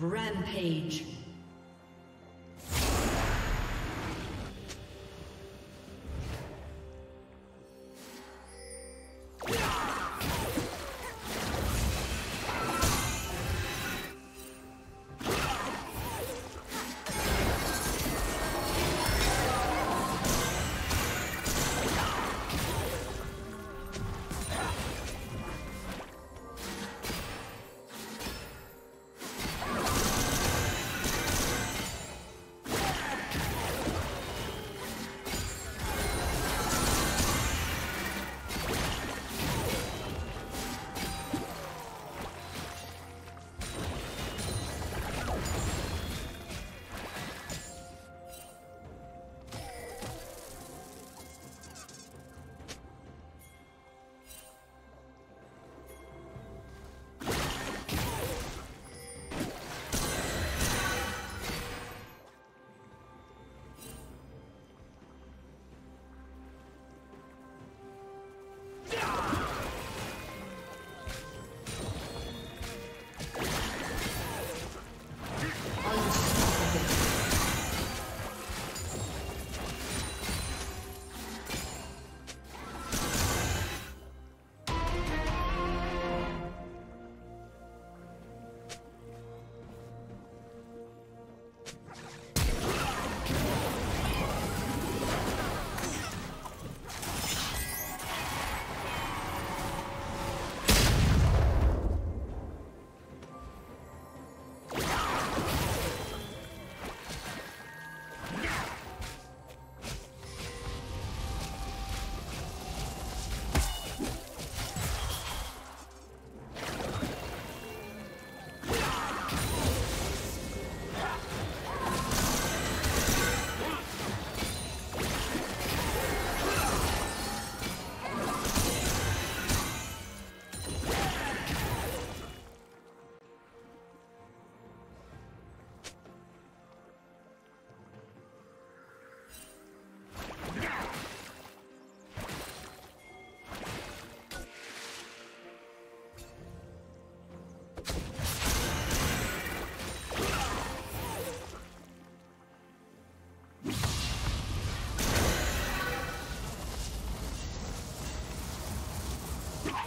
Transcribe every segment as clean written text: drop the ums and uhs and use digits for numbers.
Rampage.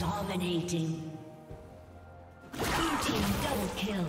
Dominating. Blue team double kill.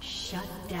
Shut down.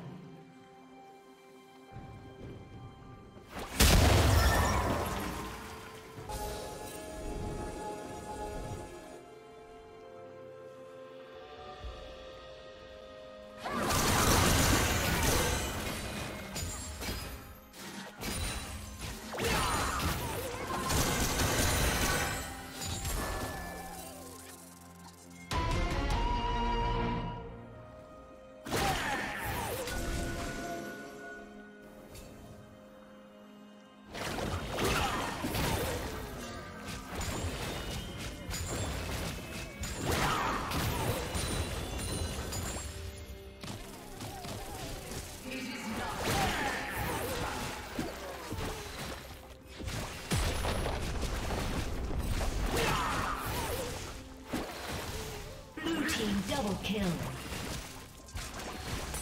Double kill.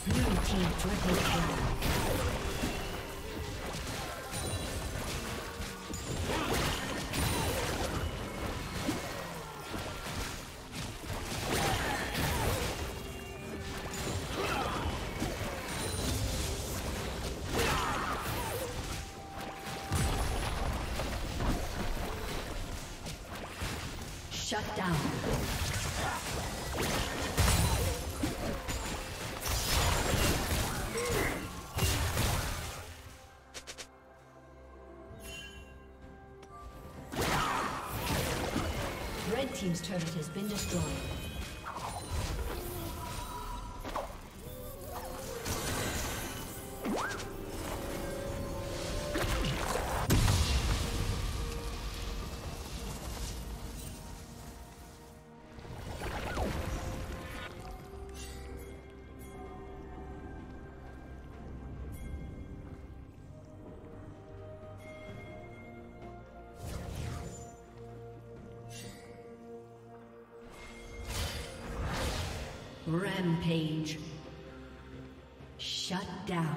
Blue team triple kill. Team's turret has been destroyed. Rampage. Shut down.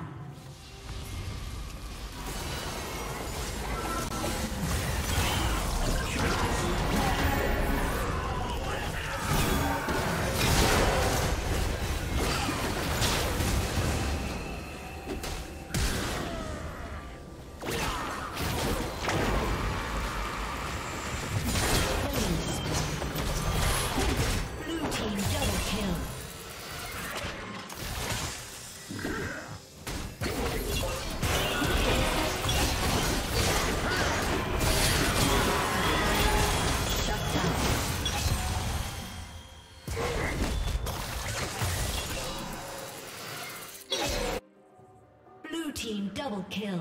Double kill.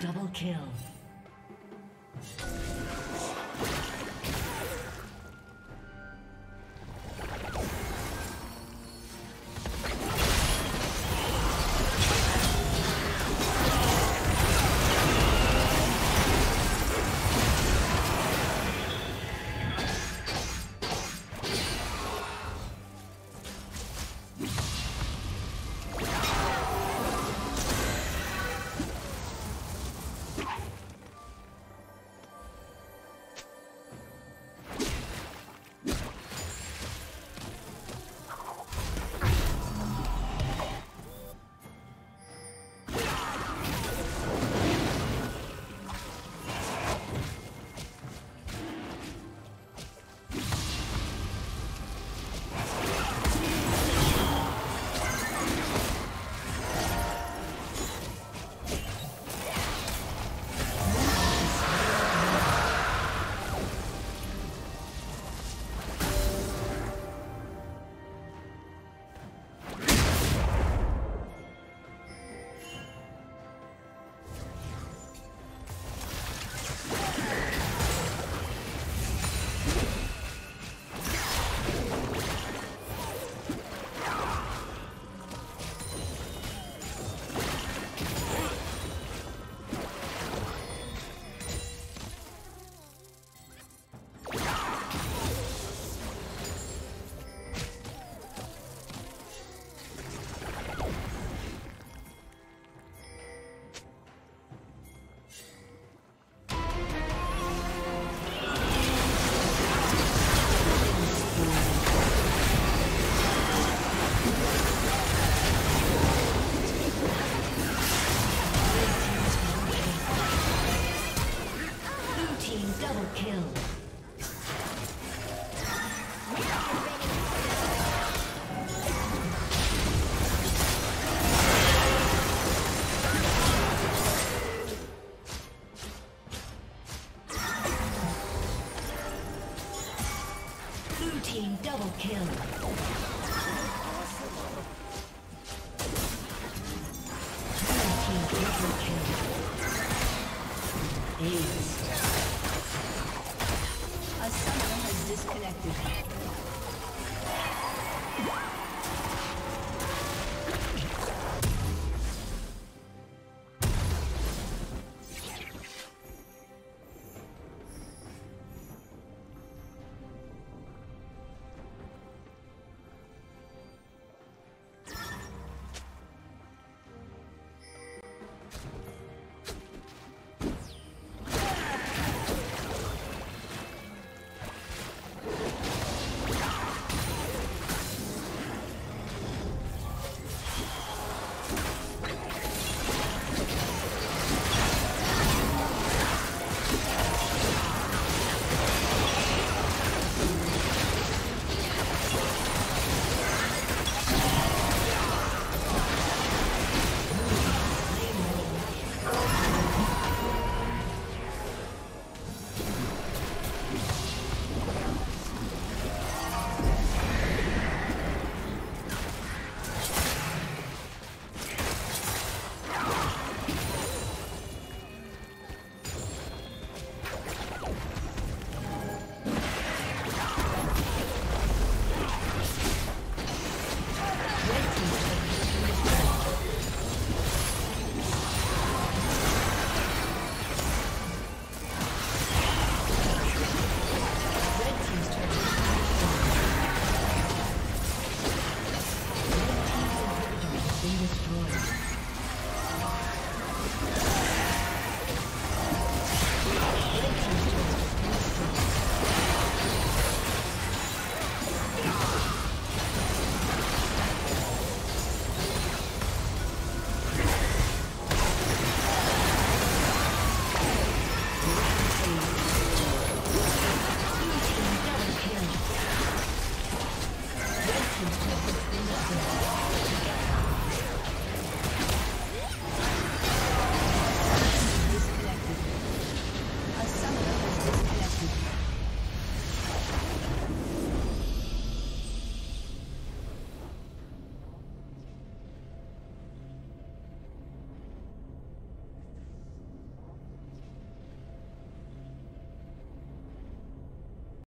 Double kill. A summoner has disconnected.